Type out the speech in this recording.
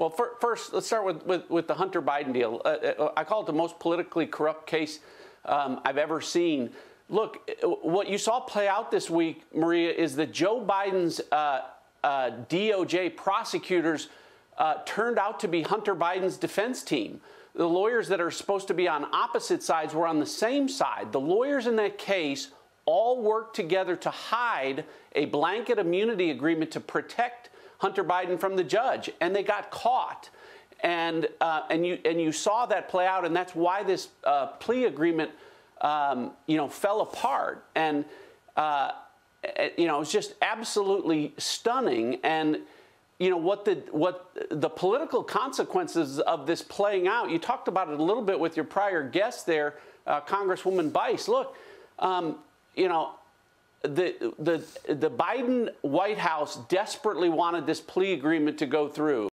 Well, first, let's start with the Hunter Biden deal. I call it the most politically corrupt case I've ever seen. Look, what you saw play out this week, Maria, is that Joe Biden's DOJ prosecutors turned out to be Hunter Biden's defense team. The lawyers that are supposed to be on opposite sides were on the same side. The lawyers in that case all worked together to hide a blanket immunity agreement to protect Hunter Biden from the judge, and they got caught. And you saw that play out, and that's why this plea agreement, fell apart. And it's just absolutely stunning. And what the political consequences of this playing out. You talked about it a little bit with your prior guest there, Congresswoman Bice. Look, the Biden White House desperately wanted this plea agreement to go through.